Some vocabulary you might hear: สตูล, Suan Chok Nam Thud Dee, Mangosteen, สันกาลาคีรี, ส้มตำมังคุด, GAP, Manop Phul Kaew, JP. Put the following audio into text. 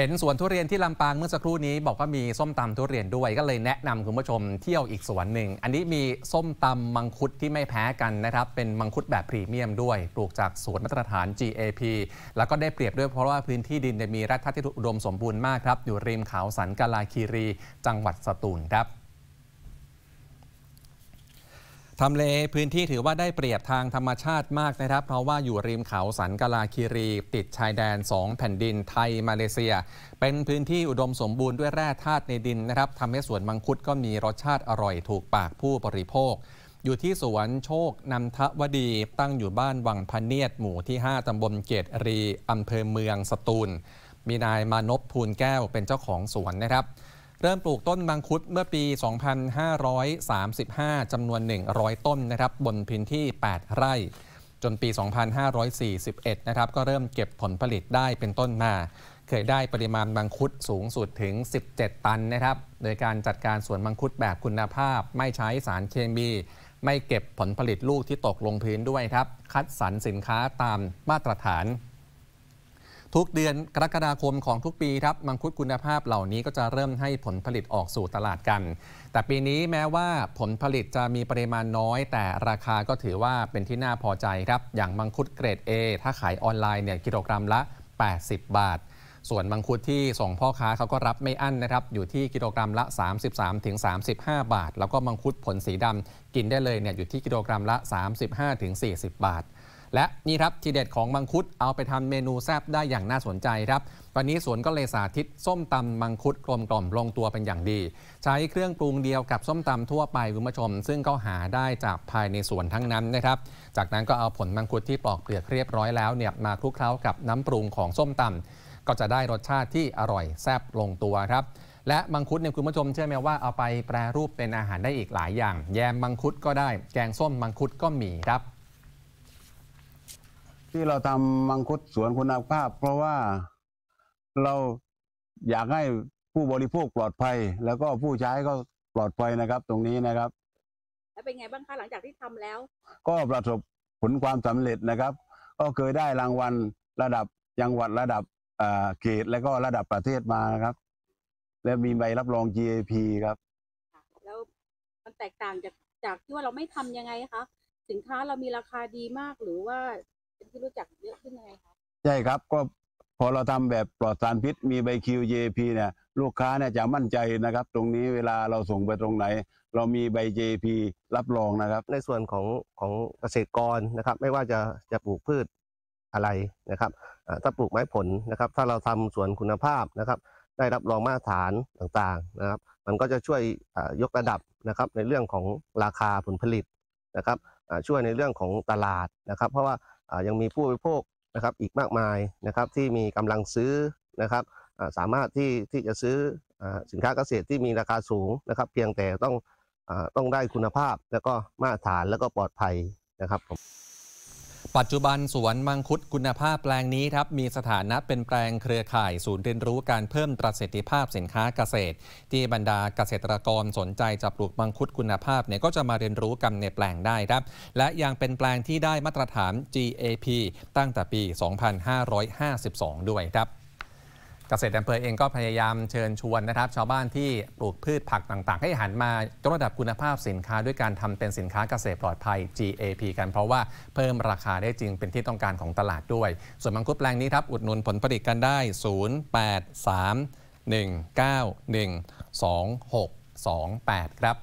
เห็นสวนทุเรียนที่ลำปางเมื่อสักครู่นี้บอกว่ามีส้มตำทุเรียนด้วยก็เลยแนะนำคุณผู้ชมเที่ยวอีกสวนหนึ่งอันนี้มีส้มตำมังคุดที่ไม่แพ้กันนะครับเป็นมังคุดแบบพรีเมียมด้วยปลูกจากสวนมาตรฐาน GAP แล้วก็ได้เปรียบด้วยเพราะว่าพื้นที่ดินมีแร่ธาตุที่อุดมสมบูรณ์มากครับอยู่ริมเขาสันกาลาคีรีจังหวัดสตูลครับทำเลพื้นที่ถือว่าได้เปรียบทางธรรมชาติมากนะครับเพราะว่าอยู่ริมเขาสันกาลาคีรีติดชายแดน2แผ่นดินไทยมาเลเซียเป็นพื้นที่อุดมสมบูรณ์ด้วยแร่ธาตุในดินนะครับทำให้สวนมังคุดก็มีรสชาติอร่อยถูกปากผู้บริโภคอยู่ที่สวนโชคนำทวดีตั้งอยู่บ้านวังพะเนียดหมู่ที่5ตำบลเกตรีอำเภอเมืองสตูลมีนายมานพภูลแก้วเป็นเจ้าของสวนนะครับเริ่มปลูกต้นมังคุดเมื่อปี 2535 จำนวน 100 ต้นนะครับบนพื้นที่ 8 ไร่จนปี 2541 นะครับก็เริ่มเก็บผลผลิตได้เป็นต้นมาเคยได้ปริมาณมังคุดสูงสุดถึง 17 ตันนะครับโดยการจัดการสวนมังคุดแบบคุณภาพไม่ใช้สารเคมีไม่เก็บผลผลิตลูกที่ตกลงพื้นด้วยครับคัดสรรสินค้าตามมาตรฐานทุกเดือนกรกฎาคมของทุกปีครับมังคุดคุณภาพเหล่านี้ก็จะเริ่มให้ผลผลิตออกสู่ตลาดกันแต่ปีนี้แม้ว่าผลผลิตจะมีปริมาณน้อยแต่ราคาก็ถือว่าเป็นที่น่าพอใจครับอย่างมังคุดเกรด A ถ้าขายออนไลน์เนี่ยกิโลกรัมละ80 บาทส่วนมังคุดที่ส่งพ่อค้าเขาก็รับไม่อั้นนะครับอยู่ที่กิโลกรัมละ 33-35 บาทแล้วก็มังคุดผลสีดำกินได้เลยเนี่ยอยู่ที่กิโลกรัมละ 35-40 บาทและนี่ครับทีเด็ดของมังคุดเอาไปทำเมนูแซ่บได้อย่างน่าสนใจครับวันนี้สวนก็เลยสาธิตส้มตำมังคุดกลมกล่อมลงตัวเป็นอย่างดีใช้เครื่องปรุงเดียวกับส้มตำทั่วไปคุณผู้ชมซึ่งก็หาได้จากภายในสวนทั้งนั้นนะครับจากนั้นก็เอาผลมังคุดที่ปลอกเปลือกเรียบร้อยแล้วเนี่ยมาคลุกเคล้ากับน้ำปรุงของส้มตำก็จะได้รสชาติที่อร่อยแซ่บลงตัวครับและมังคุดเนี่ยคุณผู้ชมเชื่อไหมว่าเอาไปแปรรูปเป็นอาหารได้อีกหลายอย่างแยมมังคุดก็ได้แกงส้มมังคุดก็มีครับที่เราทำมังคุดสวนคุณภาพเพราะว่าเราอยากให้ผู้บริโภคปลอดภัยแล้วก็ผู้ใช้ก็ปลอดภัยนะครับตรงนี้นะครับแล้วเป็นไงบ้างคะหลังจากที่ทำแล้วก็ประสบผลความสำเร็จนะครับก็เคยได้รางวัลระดับจังหวัดระดับเขตและก็ระดับประเทศมานะครับและมีใบรับรอง GAP ครับแล้วมันแตกต่างจากที่ว่าเราไม่ทำยังไงคะสินค้าเรามีราคาดีมากหรือว่าเป็นที่รู้จักเยอะขึ้นไงครับใช่ครับก็พอเราทำแบบปลอดสารพิษมีใบคิว JP เนี่ยลูกค้าเนี่ยจะมั่นใจนะครับตรงนี้เวลาเราส่งไปตรงไหนเรามีใบ JP รับรองนะครับในส่วนของเกษตรกรนะครับไม่ว่าจะปลูกพืชอะไรนะครับถ้าปลูกไม้ผลนะครับถ้าเราทำสวนคุณภาพนะครับได้รับรองมาตรฐานต่างๆนะครับมันก็จะช่วยยกระดับนะครับในเรื่องของราคาผลผลิตนะครับช่วยในเรื่องของตลาดนะครับเพราะว่ายังมีผู้บริโภคนะครับอีกมากมายนะครับที่มีกำลังซื้อนะครับสามารถที่จะซื้อสินค้าเกษตรที่มีราคาสูงนะครับเพียงแต่ต้องได้คุณภาพแล้วก็มาตรฐานแล้วก็ปลอดภัยนะครับปัจจุบันสวนมังคุดคุณภาพแปลงนี้ครับมีสถานะเป็นแปลงเครือข่ายศูนย์เรียนรู้การเพิ่มประสิทธิภาพสินค้าเกษตรที่บรรดาเกษตรกรสนใจจะปลูกมังคุดคุณภาพเนี่ยก็จะมาเรียนรู้กันในแปลงได้ครับและยังเป็นแปลงที่ได้มาตรฐาน GAP ตั้งแต่ปี 2552 ด้วยครับเกษตรอำเภอเองก็พยายามเชิญชวนนะครับชาวบ้านที่ปลูกพืชผักต่างๆให้หันมายกระดับคุณภาพสินค้าด้วยการทำเป็นสินค้าเกษตรปลอดภัย GAP กันเพราะว่าเพิ่มราคาได้จริงเป็นที่ต้องการของตลาดด้วยส่วนมังคุดแปลงนี้ครับอุดหนุนผลผลิตกันได้ 0831912268 ครับ